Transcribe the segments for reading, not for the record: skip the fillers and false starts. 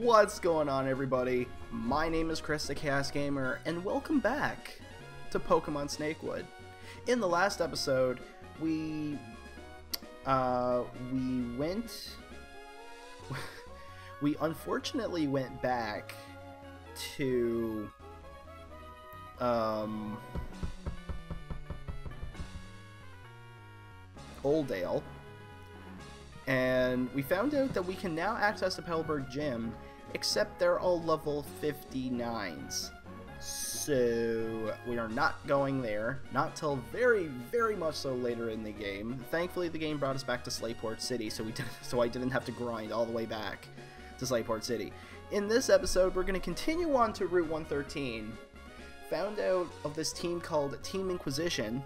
What's going on, everybody? My name is Chris the Chaos Gamer, and welcome back to Pokémon Snakewood. In the last episode, we unfortunately went back to Oldale. And we found out that we can now access the Pellberg Gym, except they're all level 59s. So we are not going there, not till very, very much so later in the game. Thankfully, the game brought us back to Slateport City, so I didn't have to grind all the way back to Slateport City. In this episode, we're going to continue on to Route 113. Found out of this team called Team Inquisition.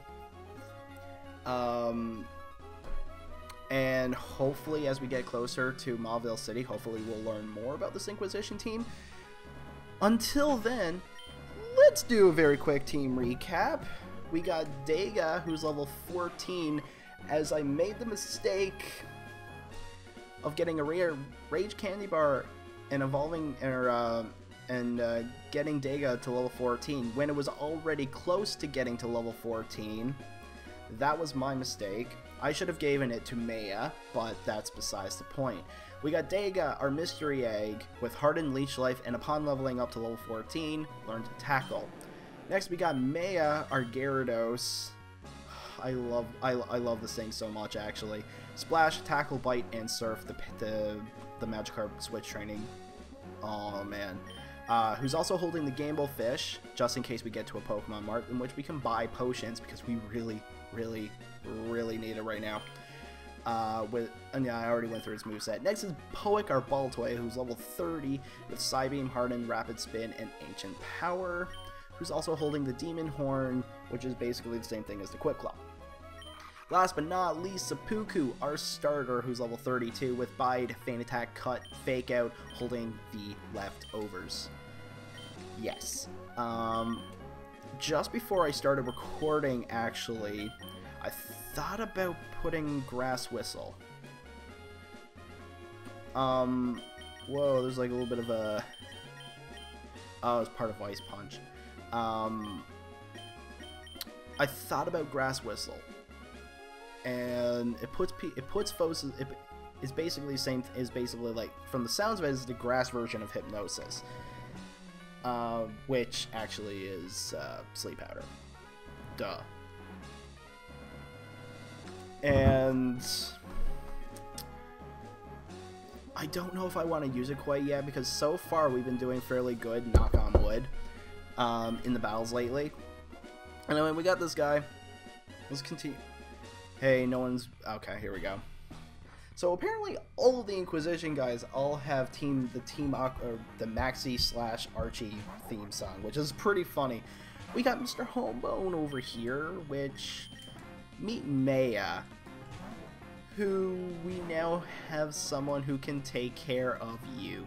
And hopefully, as we get closer to Mauville City, hopefully we'll learn more about this Inquisition team. Until then, let's do a very quick team recap. We got Dega, who's level 14, as I made the mistake of getting a rare Rage Candy Bar and evolving getting Dega to level 14 when it was already close to getting to level 14. That was my mistake. I should have given it to Maya, but that's besides the point. We got Dega, our mystery egg, with hardened leech life, and upon leveling up to level 14, learned to tackle. Next we got Maya, our Gyarados. I love this thing so much, actually. Splash, tackle, bite, and surf, the Magikarp switch training. Oh man. Who's also holding the Gamblefish, just in case we get to a Pokemon Mart, in which we can buy potions because we really need it right now. I already went through his moveset. Next is Poik, our Baltoy, who's level 30 with Psybeam, Harden, Rapid Spin, and Ancient Power, who's also holding the Demon Horn, which is basically the same thing as the Quip Claw. Last but not least, Sapuku, our starter, who's level 32 with Bite, Feint Attack, Cut, Fake Out, holding the Leftovers. Yes. Just before I started recording, actually, I thought about putting Grass Whistle. Whoa, there's like a little bit of a... Oh, it's part of Ice Punch. I thought about Grass Whistle. And it puts foes. It is basically like, from the sounds of it, is the grass version of hypnosis, which actually is sleep powder. Duh. And I don't know if I want to use it quite yet, because so far we've been doing fairly good, knock on wood, in the battles lately. Anyway, we got this guy. Let's continue. Hey, no one's... Okay, here we go. So apparently all of the Inquisition guys all have the Maxi/Archie theme song, which is pretty funny. We got Mr. Homebone over here, which... Meet Maya, who we now have someone who can take care of you.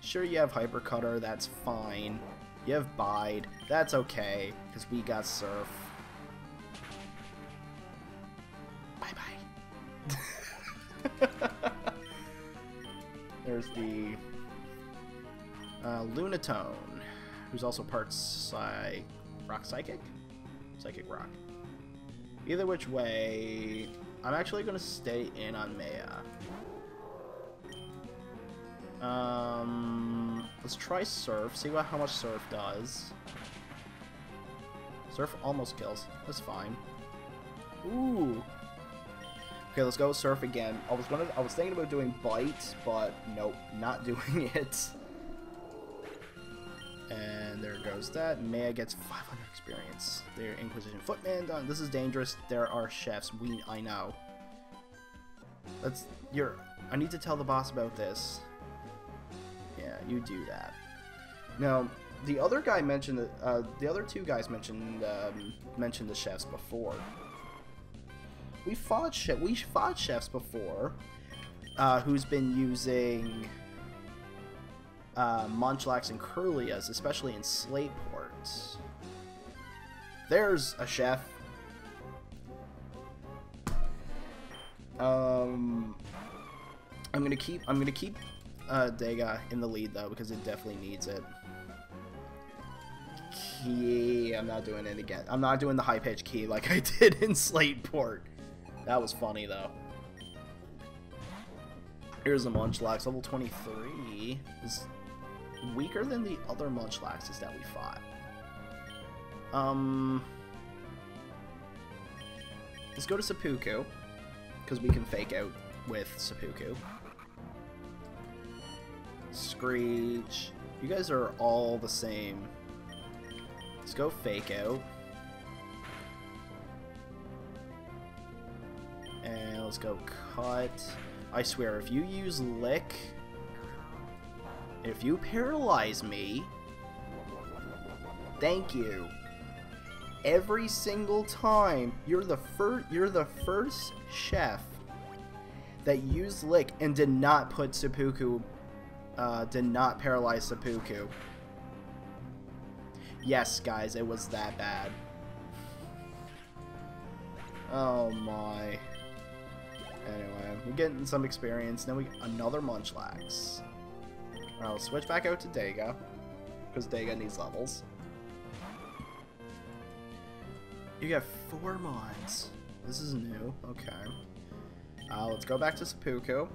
Sure, you have Hyper Cutter, that's fine. You have Bide, that's okay, because we got Surf. There's the Lunatone, who's also part psychic rock. Either which way, I'm actually going to stay in on Maya. Let's try Surf, see how much Surf does. Surf almost kills, that's fine. Ooh. Okay, let's go Surf again. I was thinking about doing Bite, but nope, not doing it. And there goes that. Maya gets 500 experience. They're Inquisition Footman done. This is dangerous. There are chefs. I know. I need to tell the boss about this. Yeah, you do that. Now, the other guy mentioned the other two guys mentioned the chefs before. We fought chefs before, who's been using Munchlax and Kirlias, especially in Slateport. There's a chef. I'm gonna keep Dega in the lead, though, because it definitely needs it. Key. I'm not doing it again. I'm not doing the high pitch key like I did in Slateport. That was funny, though. Here's the Munchlax. Level 23 is weaker than the other Munchlaxes that we fought. Let's go to Sapuku, because we can fake out with Sapuku. Screech. You guys are all the same. Let's go fake out. And let's go cut. I swear, if you use lick, if you paralyze me, thank you. Every single time, you're the first chef that used lick and did not put Sapuku, did not paralyze Sapuku. Yes, guys, it was that bad. Oh my. Anyway, we're getting some experience. Now we get another Munchlax. I'll switch back out to Dega, because Dega needs levels. You got 4 mons. This is new. Okay. Let's go back to Sapuku.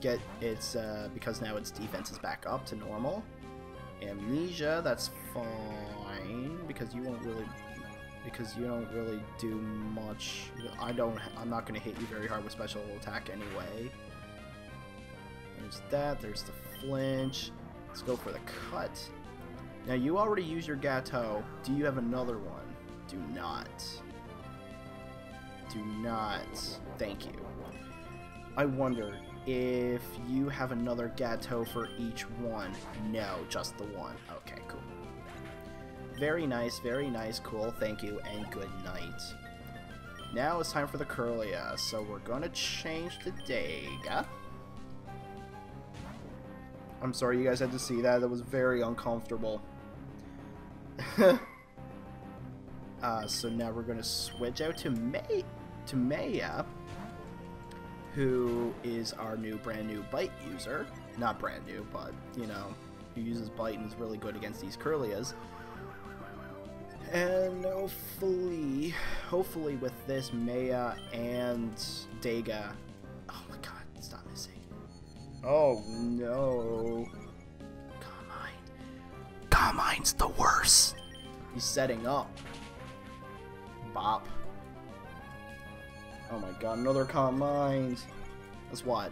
Get its, because now its defense is back up to normal. Amnesia, that's fine, because you don't really do much. I'm not gonna hit you very hard with special attack anyway. There's that. There's the flinch. Let's go for the cut. Now you already used your Gateau. Do you have another one? Do not. Do not. Thank you. I wonder if you have another Gateau for each one. No, just the one. Okay, cool. Very nice, cool, thank you, and good night. Now it's time for the Kirlia, so we're gonna change to Dega. I'm sorry you guys had to see that. That was very uncomfortable. So now we're gonna switch out to Maya, who is our new brand new bite user. Not brand new, but you know, who uses bite and is really good against these Kirlias. And hopefully with this, Maya and Dega. Oh my god, stop missing. Oh no. Carmine. Carmine's the worst. He's setting up. Bop. Oh my god, another Carmine. That's what?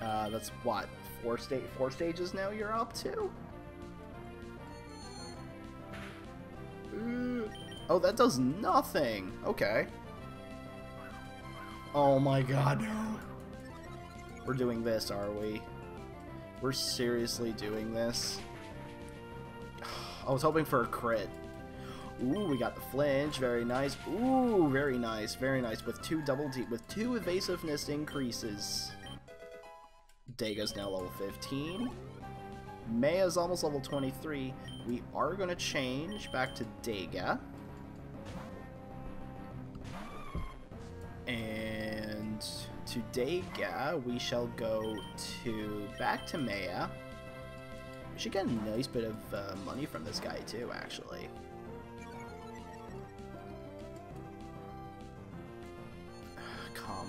That's what? Four stages now you're up to? Oh, that does nothing. Okay. Oh my god, no. We're doing this, are we? We're seriously doing this? I was hoping for a crit. Ooh, we got the flinch. Very nice. Ooh, very nice. Very nice. With two evasiveness increases. Dega's now level 15. Maya's almost level 23. We are going to change back to Dega. And to Dega, we shall go to back to Maya. We should get a nice bit of money from this guy too, actually. Calm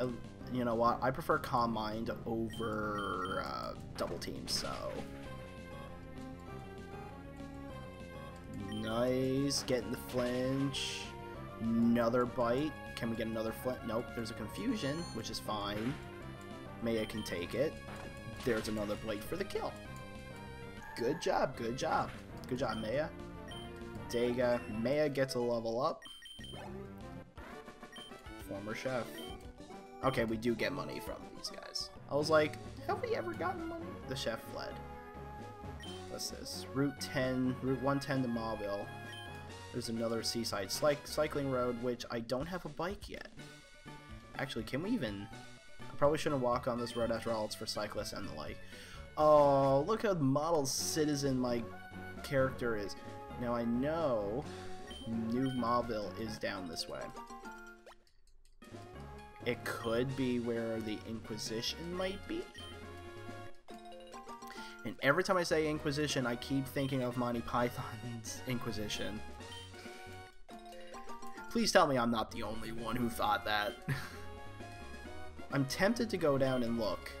Mind. You know what? I prefer Calm Mind over Double Team, so... Nice. Getting the flinch. Another bite. Can we get another flinch? Nope. There's a confusion, which is fine. Maya can take it. There's another bite for the kill. Good job. Good job. Good job, Maya. Dega. Maya gets a level up. Former chef. Okay, we do get money from these guys. I was like, have we ever gotten money? The chef fled. What's this? Route 110 to Mauville. There's another seaside cycling road, which I don't have a bike yet. Actually, can we even... I probably shouldn't walk on this road after all. It's for cyclists and the like. Oh, look how model citizen my character is. Now I know New Mauville is down this way. It could be where the Inquisition might be. And every time I say Inquisition, I keep thinking of Monty Python's Inquisition. Please tell me I'm not the only one who thought that. I'm tempted to go down and look.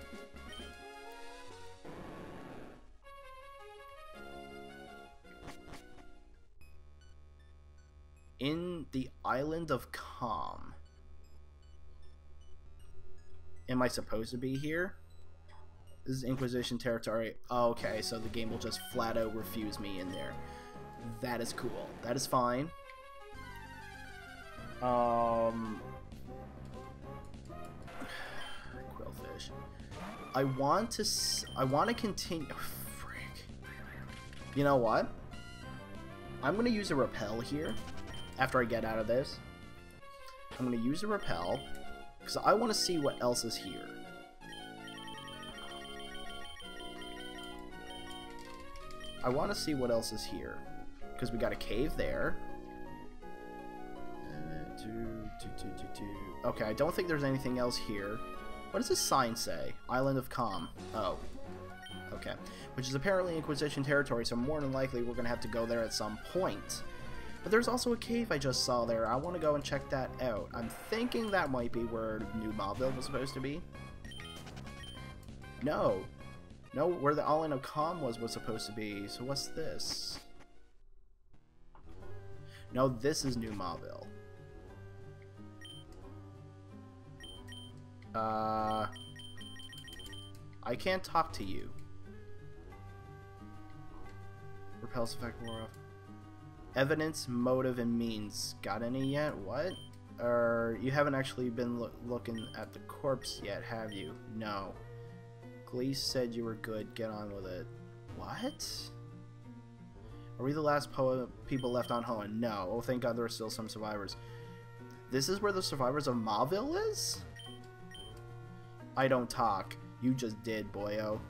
In the Island of Calm. Am I supposed to be here? This is Inquisition territory. Oh, okay, so the game will just flat out refuse me in there. That is cool. That is fine. Quillfish. I want to continue. Oh, frick. You know what? I'm going to use a repel here after I get out of this. I'm going to use a repel because I want to see what else is here. I want to see what else is here, because we got a cave there. Okay, I don't think there's anything else here. What does this sign say? Island of Calm. Oh. Okay. Which is apparently Inquisition territory, so more than likely we're going to have to go there at some point. But there's also a cave I just saw there. I want to go and check that out. I'm thinking that might be where New Mauville was supposed to be. No. No, where the Island of Calm was supposed to be. So what's this? No, this is New Mauville. I can't talk to you. Repels effect wore off. Evidence, motive, and means. Got any yet? What? Or you haven't actually been looking at the corpse yet, have you? No. Glee said you were good. Get on with it. What? Are we the last people left on Hoenn? No. Oh, thank God there are still some survivors. This is where the survivors of Mauville is? I don't talk. You just did, boyo.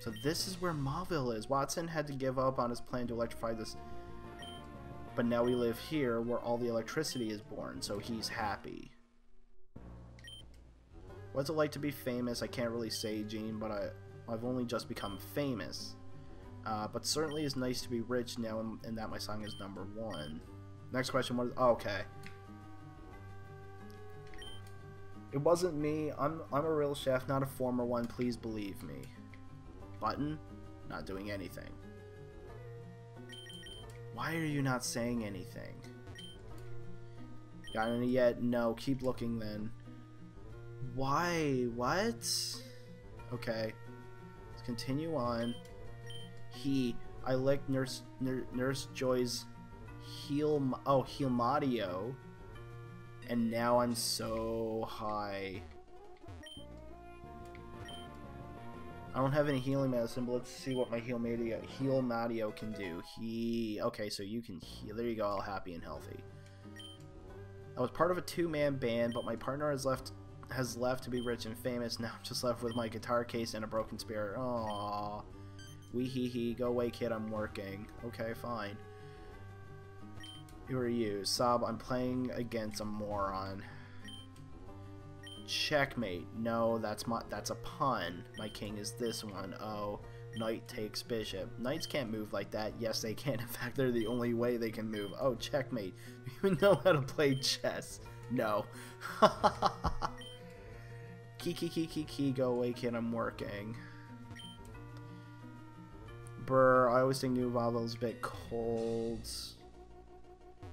So this is where Mauville is. Watson had to give up on his plan to electrify this. But now we live here where all the electricity is born, so he's happy. What's it like to be famous? I can't really say, Gene, but I've only just become famous. But certainly it's nice to be rich now, and that my song is number one. Next question, what is... Oh, okay. It wasn't me. I'm a real chef, not a former one. Please believe me. Button? Not doing anything. Why are you not saying anything? Got any yet? No. Keep looking then. Why? What? Okay. Let's continue on. I licked Nurse Joy's heel... Oh, Heelmadio. And now I'm so high. I don't have any healing medicine, but let's see what my Heelmadio can do. Okay, so you can heal. There you go, all happy and healthy. I was part of a two-man band, but my partner has left to be rich and famous. Now I'm just left with my guitar case and a broken spirit. Aww. Wee hee hee. Go away, kid. I'm working. Okay, fine. Who are you? Sob, I'm playing against a moron. Checkmate. No, that's a pun. My king is this one. Oh, knight takes bishop. Knights can't move like that. Yes, they can. In fact, they're the only way they can move. Oh, checkmate. Do you even know how to play chess? No. Kiki, go away, kid. I'm working. Brr, I always think New Mauville's a bit cold.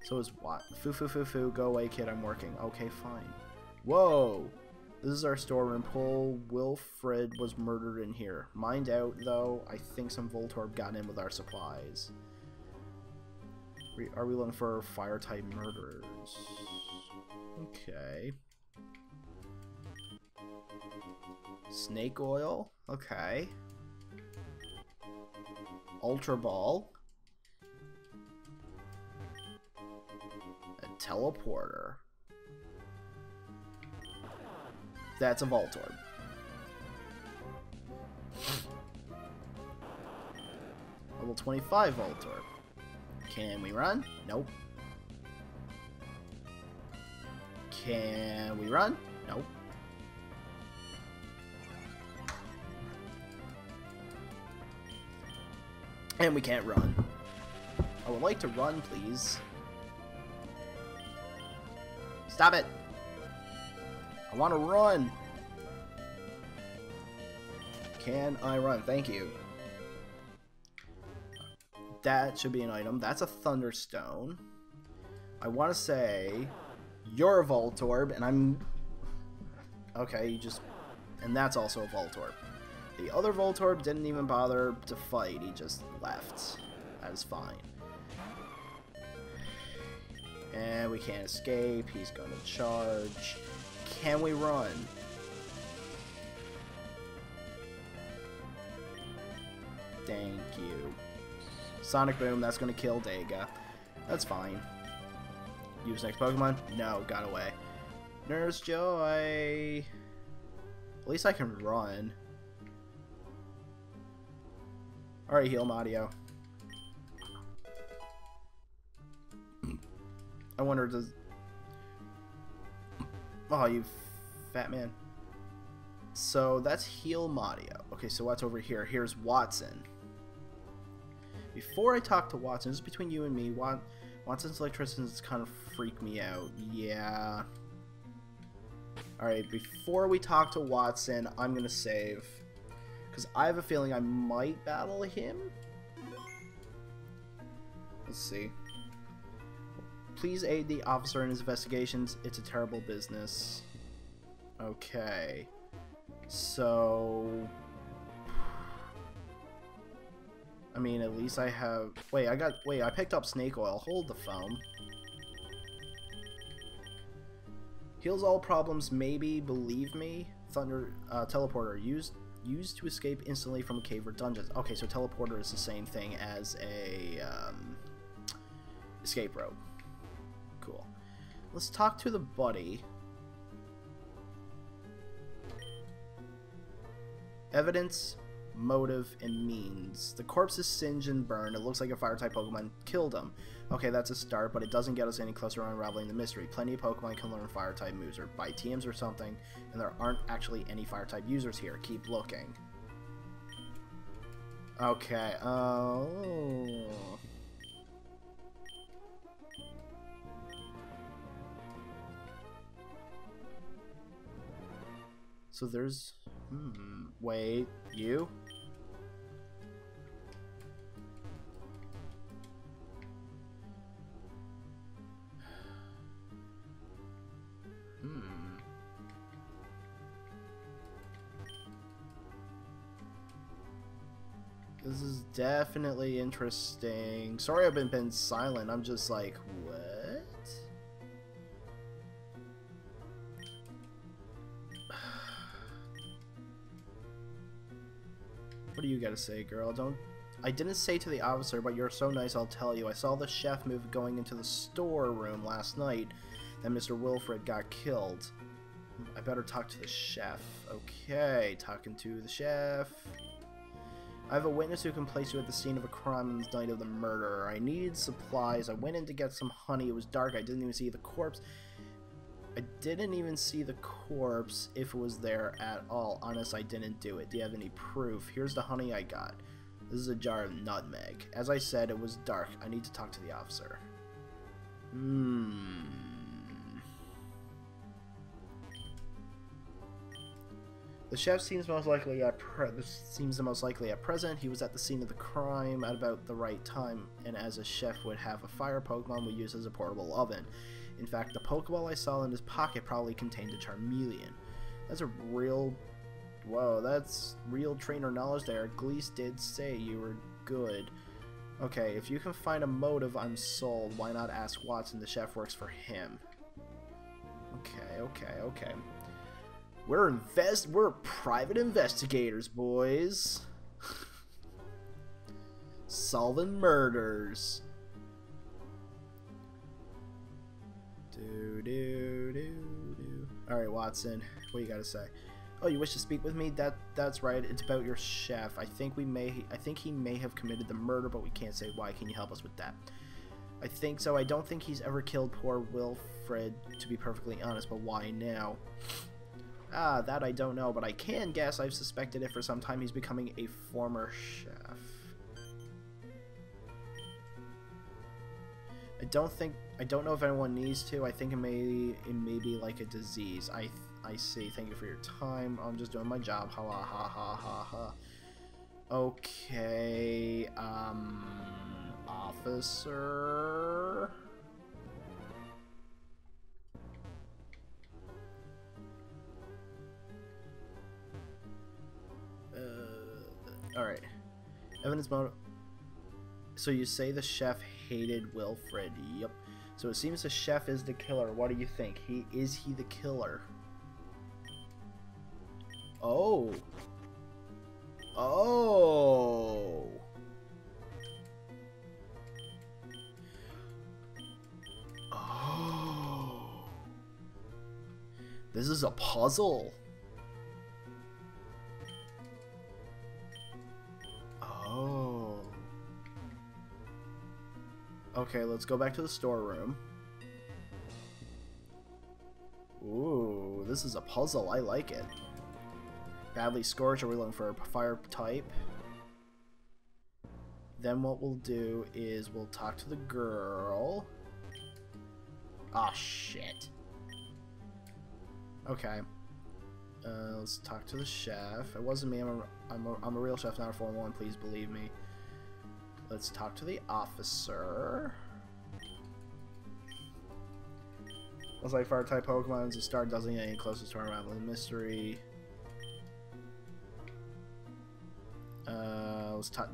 So is what? Foo, go away, kid. I'm working. Okay, fine. Whoa! This is our storeroom. Paul Wilfred was murdered in here. Mind out, though. I think some Voltorb got in with our supplies. Are we looking for fire-type murderers? Okay. Snake oil? Okay. Ultra Ball. Teleporter. That's a Voltorb. Level 25 Voltorb. Can we run? Nope. Can we run? No. And we can't run. I would like to run, please. Stop it! I want to run! Can I run? Thank you. That should be an item. That's a Thunderstone. I want to say you're a Voltorb, and I'm... Okay, you just... And that's also a Voltorb. The other Voltorb didn't even bother to fight. He just left. That is fine. And we can't escape. He's going to charge. Can we run? Thank you. Sonic Boom, that's going to kill Dega. That's fine. Use next Pokemon? No, got away. Nurse Joy! At least I can run. Alright, heal Mario. I wonder does... Oh, you fat man. So that's heal Mario. Okay, so what's over here? Here's Watson. Before I talk to Watson, just between you and me, Watson's electricians kind of freak me out. Yeah. Alright, before we talk to Watson, I'm gonna save. Because I have a feeling I might battle him. Let's see. Please aid the officer in his investigations. It's a terrible business. Okay. So... I mean, at least I have... Wait, I picked up snake oil. Hold the phone. Heals all problems, maybe. Believe me. Thunder... teleporter. Used to escape instantly from a cave or dungeons. Okay, so teleporter is the same thing as a... escape rope. Cool. Let's talk to the buddy. Evidence, motive, and means. The corpse is singed and burned. It looks like a fire-type Pokemon killed him. Okay, that's a start, but it doesn't get us any closer on unraveling the mystery. Plenty of Pokemon can learn fire-type moves or buy TMs or something, and there aren't actually any fire-type users here. Keep looking. Okay, oh... So there's... wait, you? This is definitely interesting. Sorry I've been silent, I'm just like, what? What do you gotta say, girl? Don't... I didn't say to the officer, but you're so nice, I'll tell you. I saw the chef move going into the storeroom last night that Mr. Wilfred got killed. I better talk to the chef. Okay, talking to the chef. I have a witness who can place you at the scene of a crime on the night of the murder. I needed supplies. I went in to get some honey. It was dark. I didn't even see the corpse. If it was there at all. Honest, I didn't do it. Do you have any proof? Here's the honey I got. This is a jar of nutmeg. As I said, it was dark. I need to talk to the officer. The chef seems most likely at present. He was at the scene of the crime at about the right time, and as a chef would have a fire, Pokemon would use as a portable oven. In fact, the Pokeball I saw in his pocket probably contained a Charmeleon. That's a real... Whoa, that's real trainer knowledge there. Gleese did say you were good. Okay, if you can find a motive, I'm sold. Why not ask Watson? The chef works for him. Okay. We're private investigators, boys. Solving murders. Alright, Watson, what you gotta say? Oh, you wish to speak with me? That's right, it's about your chef. I think he may have committed the murder, but we can't say why. Can you help us with that? I think so. I don't think he's ever killed poor Wilfred, to be perfectly honest, but why now? Ah, that I don't know, but I can guess. I've suspected it for some time. He's becoming a former chef. I don't know if anyone needs to. I think it may be like a disease. I see. Thank you for your time. I'm just doing my job. Ha ha ha ha ha ha. Okay, officer. Alright. Evidence mode. So you say the chef hated Wilfred. Yep. So it seems the chef is the killer. What do you think? Is he the killer? Oh. Oh. Oh. This is a puzzle. Oh. Okay, let's go back to the storeroom. Ooh, this is a puzzle. I like it. Badly scorched. Are we looking for a fire type? Then what we'll do is we'll talk to the girl. Ah, shit. Okay. Let's talk to the chef. It wasn't me. I'm a real chef, not a former one. Please believe me. Let's talk to the officer. Looks like fire type Pokemon is a star. Doesn't get any closer to our rival in mystery.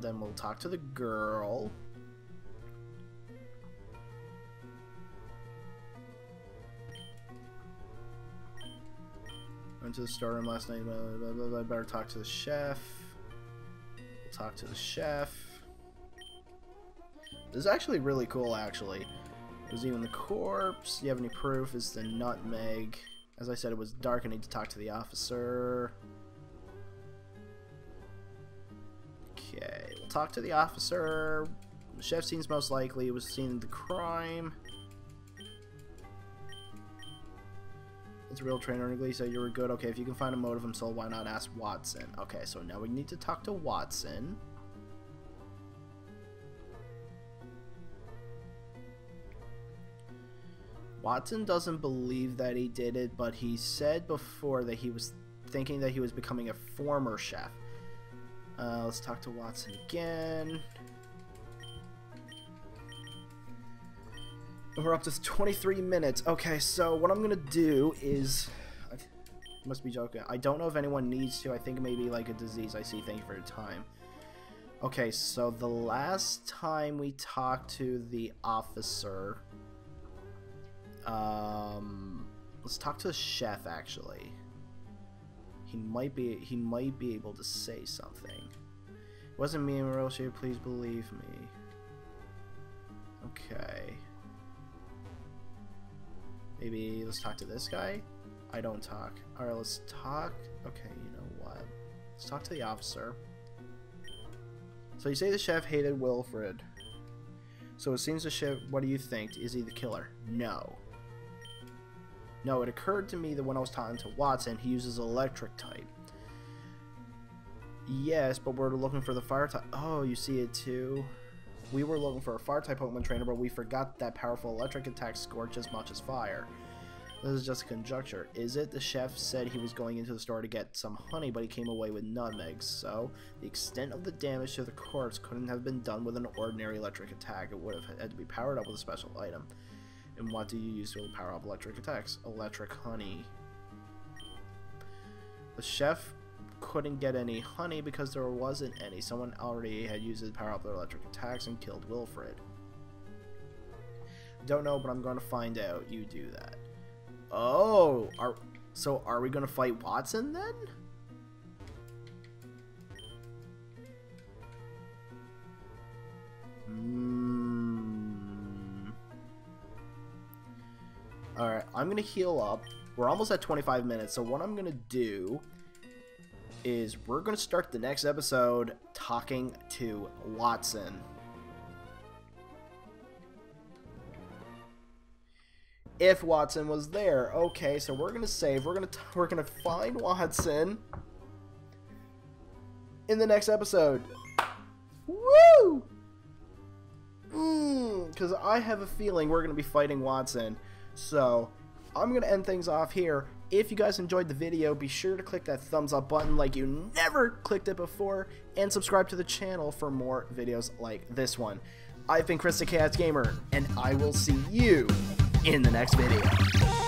Then we'll talk to the girl. Went to the storeroom last night. I better talk to the chef. We'll talk to the chef. This is actually really cool. Actually, it was even the corpse. Do you have any proof? Is the nutmeg? As I said, it was dark. I need to talk to the officer. Okay, we'll talk to the officer. The chef seems most likely. It was seen in the crime. It's a real trainer. Nigley said you were good. Okay, if you can find a motive and soul, why not ask Watson? Okay, so now we need to talk to Watson. Watson doesn't believe that he did it, but he said before that he was thinking that he was becoming a former chef. Let's talk to Watson again. We're up to 23 minutes. Okay, so what I'm gonna do is... I must be joking. I don't know if anyone needs to. I think maybe like a disease. I see. Thank you for your time. Okay, so the last time we talked to the officer... let's talk to the chef, actually. He might be able to say something. It wasn't me, Maroshi, please believe me. Okay. Maybe let's talk to this guy? I don't talk. Alright, let's talk. Okay, you know what? Let's talk to the officer. So you say the chef hated Wilfred. So it seems the chef, what do you think? Is he the killer? No. No, it occurred to me that when I was talking to Watson, he uses electric type. Yes, but we're looking for the fire type. Oh, you see it too. We were looking for a fire type Pokemon trainer, but we forgot that powerful electric attacks scorch as much as fire. This is just conjecture. Is it? The chef said he was going into the store to get some honey, but he came away with nutmegs. So, the extent of the damage to the corpse couldn't have been done with an ordinary electric attack. It would have had to be powered up with a special item. And what do you use to power up electric attacks? Electric honey. The chef couldn't get any honey because there wasn't any. Someone already had used it to power up their electric attacks and killed Wilfred. Don't know, but I'm going to find out. You do that. Oh! So are we going to fight Watson then? Alright, I'm going to heal up. We're almost at 25 minutes, so what I'm going to do is we're going to start the next episode talking to Watson. if Watson was there. Okay, so we're gonna save. We're gonna find Watson in the next episode. Woo! Because I have a feeling we're gonna be fighting Watson. So I'm gonna end things off here. If you guys enjoyed the video, be sure to click that thumbs up button like you never clicked it before, and subscribe to the channel for more videos like this one. I've been Chris the Chaos Gamer, and I will see you in the next video.